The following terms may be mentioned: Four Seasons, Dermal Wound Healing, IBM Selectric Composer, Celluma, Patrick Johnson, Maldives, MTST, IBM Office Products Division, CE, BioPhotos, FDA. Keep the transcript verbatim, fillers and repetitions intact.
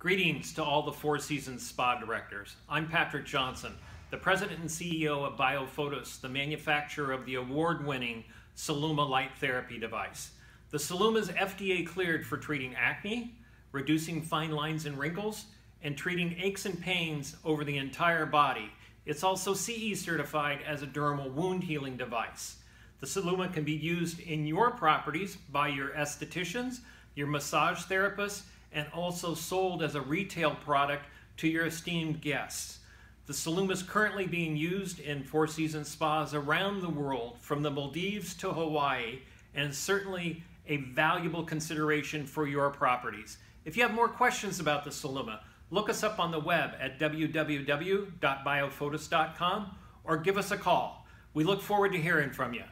Greetings to all the Four Seasons spa directors. I'm Patrick Johnson, the president and C E O of BioPhotos, the manufacturer of the award-winning Celluma light therapy device. The Celluma is F D A cleared for treating acne, reducing fine lines and wrinkles, and treating aches and pains over the entire body. It's also C E certified as a dermal wound healing device. The Celluma can be used in your properties by your estheticians, your massage therapists, and also sold as a retail product to your esteemed guests. The Celluma is currently being used in Four Seasons spas around the world, from the Maldives to Hawaii, and certainly a valuable consideration for your properties. If you have more questions about the Celluma, look us up on the web at w w w dot biophotos dot com or give us a call. We look forward to hearing from you.